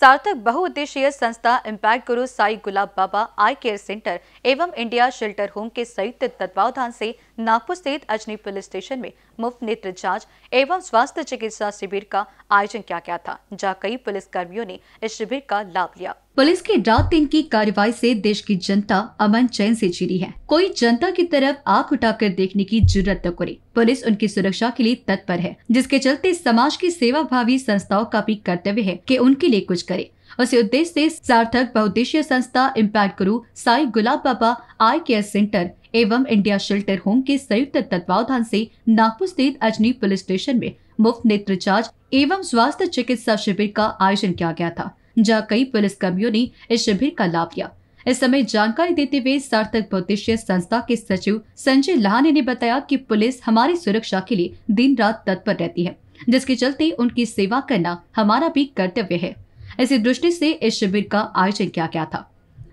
सार्थक बहुउद्देशीय संस्था इम्पैक्ट गुरु, साई गुलाब बाबा, आई केयर सेंटर एवं इंडिया शेल्टर होम के संयुक्त तत्वावधान से नागपुर स्थित अजनी पुलिस स्टेशन में मुफ्त नेत्र जांच एवं स्वास्थ्य चिकित्सा शिविर का आयोजन किया गया था, जहाँ कई पुलिस कर्मियों ने इस शिविर का लाभ लिया। पुलिस की रात दिन की कार्रवाई से देश की जनता अमन चैन से जीरी है। कोई जनता की तरफ आंख उठाकर देखने की जरूरत न करे। पुलिस उनकी सुरक्षा के लिए तत्पर है, जिसके चलते समाज की सेवाभावी संस्थाओं का भी कर्तव्य है कि उनके लिए कुछ करे। उसी उद्देश्य से सार्थक बहुउद्देशीय संस्था इम्पैक्ट गुरु, साई गुलाब बाबा, आई केयर सेंटर एवं इंडिया शेल्टर होम के संयुक्त तत्वावधान से नागपुर स्थित अजनी पुलिस स्टेशन में मुफ्त नेत्र जांच एवं स्वास्थ्य चिकित्सा शिविर का आयोजन किया गया था, जहाँ कई पुलिस कर्मियों ने इस शिविर का लाभ लिया। इस समय जानकारी देते हुए सार्थक बहुउद्देशीय संस्था के सचिव संजय लहाने ने बताया कि पुलिस हमारी सुरक्षा के लिए दिन रात तत्पर रहती है, जिसके चलते उनकी सेवा करना हमारा भी कर्तव्य है। इसी दृष्टि से इस शिविर का आयोजन किया गया था।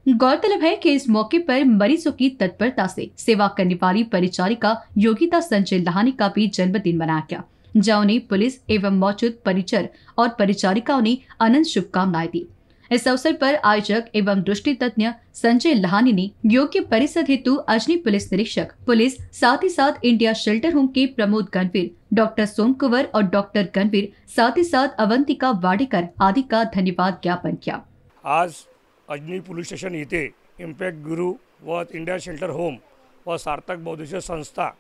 गौरतलब है कि इस मौके पर मरीजों की तत्परता से सेवा करने वाली परिचारिका योगिता संजय लहाने का भी जन्मदिन मनाया गया, जहाँ उन्हें पुलिस एवं मौजूद परिचर और परिचारिकाओं ने अनंत शुभकामनाएं दी। इस अवसर पर आयोजक एवं दृष्टि तज्ञ संजय लहाने ने योग्य परिषद हेतु अजनी पुलिस निरीक्षक पुलिस, साथ ही साथ इंडिया शेल्टर होम के प्रमोद गणवीर, डॉक्टर सोमकुवर और डॉक्टर गणवीर, साथ ही साथ अवंतिका वाडेकर आदि का धन्यवाद ज्ञापन किया। आज अजनी पोलीस स्टेशन येथे इम्पॅक्ट गुरु व इंडिया शेल्टर होम व सार्थक बहुउद्देशीय संस्था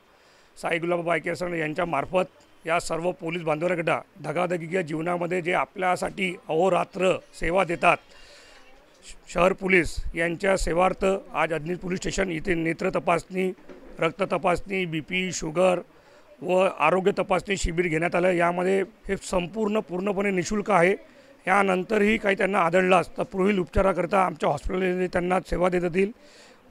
साई गुलाब बाबा यांच्या मार्फत या सर्व पोलीस बांधवांकडे धगाधगीच्या जीवनामध्ये जे आपल्यासाठी अहोरात्र सेवा देतात शहर पोलीस यांच्या सेवार्थ आज अजनी पोलीस स्टेशन येथे नेत्र तपासणी, रक्त तपासणी, बीपी, शुगर व आरोग्य तपासणी शिबिर घेण्यात आले। यामध्ये हे संपूर्ण पूर्णपणे निशुल्क आहे। यानंतरही काही त्यांना आढळलास तर पुढील उपचाराकरता आमच्या हॉस्पिटलमध्ये त्यांना सेवा देत येतील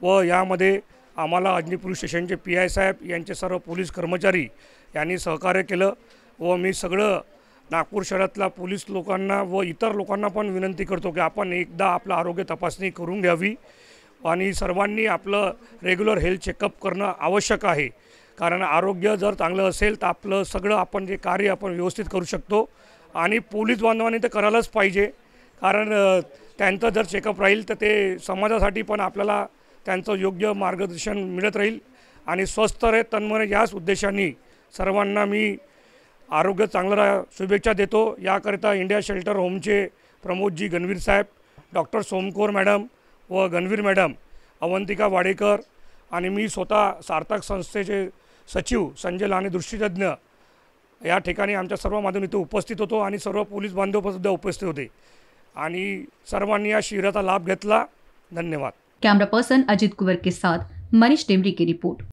व यामध्ये आम्हाला अजनी पोलीस स्टेशनचे PI साहेब यांचे सर्व पोलीस कर्मचारी यांनी सहकार्य केलं व मी सगळं नागपूर शहरातला पोलीस लोकांना व इतर लोकांना पण विनंती करतो की आपण एकदा आपलं आरोग्य तपासणी करून घ्यावी आणि सर्वांनी आपलं रेग्युलर हेल्थ चेकअप करणं आवश्यक आहे, कारण आरोग्य जर चांगलं असेल तर आपलं सगळं आपण जे कार्य आपण व्यवस्थित करू शकतो आणि पोलीस बांधवांनी तर करायलाच पाहिजे, कारण त्यांचं जर चेकअप राहील तर ते समाजासाठी पण आपल्याला त्यांचं योग्य मार्गदर्शन मिळत राहील आणि स्वस्थ रहे तन्मय याच उद्देशाने सर्वांना मी आरोग्य चांगलं राहा शुभेच्छा देतो। याकरिता इंडिया शेल्टर होमचे प्रमोदजी गणवीर साहेब, डॉक्टर सोमकोर मॅडम व गणवीर मॅडम, अवंतिका वाडेकर आणि मी स्वतः सार्थक संस्थेचे सचिव संजय लहाने दृष्टितज्ञ या ठिकाणी आमच्या सर्व माध्यम इथे उपस्थित होतो आणि सर्व पोलीस बांधवसुद्धा उपस्थित होते आणि सर्वांनी या शिबिराचा लाभ घेतला। धन्यवाद। कैमरा पर्सन अजित कुवर के साथ मनीष टेमरी की रिपोर्ट।